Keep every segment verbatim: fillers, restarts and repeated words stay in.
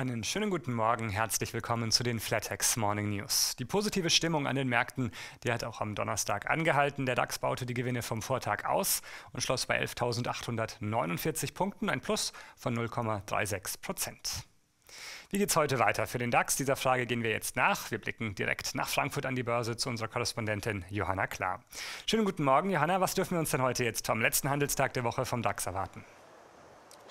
Einen schönen guten Morgen, herzlich willkommen zu den Flatex Morning News. Die positive Stimmung an den Märkten, die hat auch am Donnerstag angehalten. Der DAX baute die Gewinne vom Vortag aus und schloss bei elftausendachthundertneunundvierzig Punkten, ein Plus von null Komma sechsunddreißig Prozent. Wie geht's heute weiter für den DAX? Dieser Frage gehen wir jetzt nach. Wir blicken direkt nach Frankfurt an die Börse zu unserer Korrespondentin Johanna Klar. Schönen guten Morgen, Johanna. Was dürfen wir uns denn heute jetzt vom letzten Handelstag der Woche vom DAX erwarten?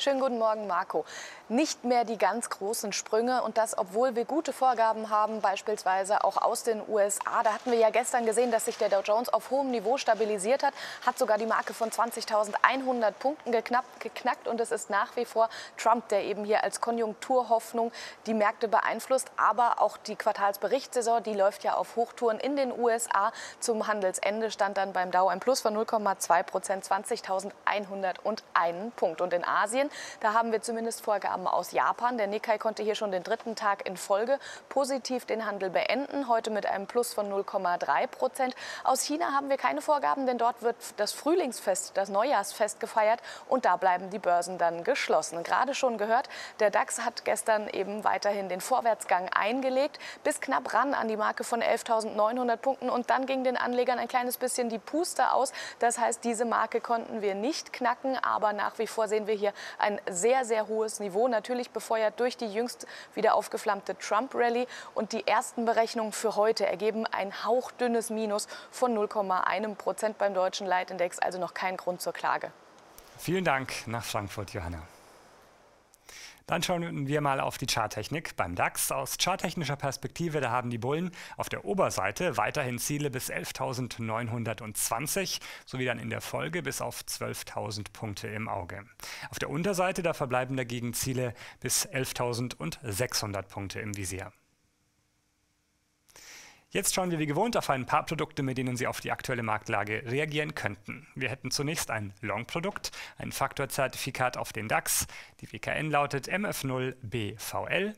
Schönen guten Morgen, Marco. Nicht mehr die ganz großen Sprünge und das, obwohl wir gute Vorgaben haben, beispielsweise auch aus den U S A. Da hatten wir ja gestern gesehen, dass sich der Dow Jones auf hohem Niveau stabilisiert hat, hat sogar die Marke von zwanzigtausendeinhundert Punkten geknackt und es ist nach wie vor Trump, der eben hier als Konjunkturhoffnung die Märkte beeinflusst. Aber auch die Quartalsberichtssaison, die läuft ja auf Hochtouren in den U S A. Zum Handelsende stand dann beim Dow ein Plus von null Komma zwei Prozent, zwanzigtausendeinhunderteins Punkt. Und in Asien, da haben wir zumindest Vorgaben aus Japan. Der Nikkei konnte hier schon den dritten Tag in Folge positiv den Handel beenden, heute mit einem Plus von null Komma drei Prozent. Aus China haben wir keine Vorgaben, denn dort wird das Frühlingsfest, das Neujahrsfest gefeiert und da bleiben die Börsen dann geschlossen. Gerade schon gehört, der DAX hat gestern eben weiterhin den Vorwärtsgang eingelegt, bis knapp ran an die Marke von elftausendneunhundert Punkten und dann ging den Anlegern ein kleines bisschen die Puste aus. Das heißt, diese Marke konnten wir nicht knacken, aber nach wie vor sehen wir hier ein sehr, sehr hohes Niveau, natürlich befeuert durch die jüngst wieder aufgeflammte Trump-Rallye. Und die ersten Berechnungen für heute ergeben ein hauchdünnes Minus von null Komma eins Prozent beim deutschen Leitindex, also noch kein Grund zur Klage. Vielen Dank nach Frankfurt, Johanna. Dann schauen wir mal auf die Charttechnik beim DAX. Aus charttechnischer Perspektive, da haben die Bullen auf der Oberseite weiterhin Ziele bis elftausendneunhundertzwanzig sowie dann in der Folge bis auf zwölftausend Punkte im Auge. Auf der Unterseite, da verbleiben dagegen Ziele bis elftausendsechshundert Punkte im Visier. Jetzt schauen wir wie gewohnt auf ein paar Produkte, mit denen Sie auf die aktuelle Marktlage reagieren könnten. Wir hätten zunächst ein Long-Produkt, ein Faktorzertifikat auf den DAX, die W K N lautet M F null B V L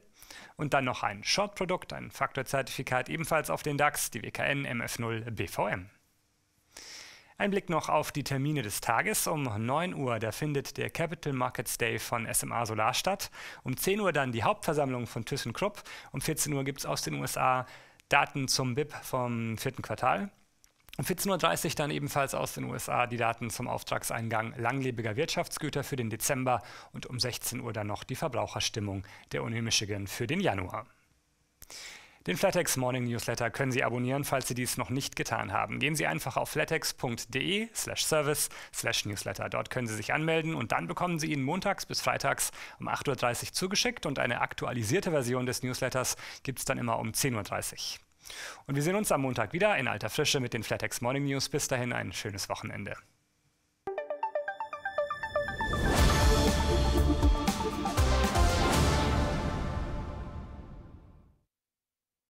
und dann noch ein Short-Produkt, ein Faktorzertifikat ebenfalls auf den DAX, die W K N M F null B V M. Ein Blick noch auf die Termine des Tages. Um neun Uhr, da findet der Capital Markets Day von S M A Solar statt, um zehn Uhr dann die Hauptversammlung von ThyssenKrupp, um vierzehn Uhr gibt es aus den U S A Daten zum B I P vom vierten Quartal. Um vierzehn Uhr dreißig dann ebenfalls aus den U S A die Daten zum Auftragseingang langlebiger Wirtschaftsgüter für den Dezember und um sechzehn Uhr dann noch die Verbraucherstimmung der Uni Michigan für den Januar. Den Flatex Morning Newsletter können Sie abonnieren, falls Sie dies noch nicht getan haben. Gehen Sie einfach auf flatex punkt de slash service slash newsletter. Dort können Sie sich anmelden und dann bekommen Sie ihn montags bis freitags um acht Uhr dreißig zugeschickt und eine aktualisierte Version des Newsletters gibt es dann immer um zehn Uhr dreißig. Und wir sehen uns am Montag wieder in alter Frische mit den Flatex Morning News. Bis dahin ein schönes Wochenende.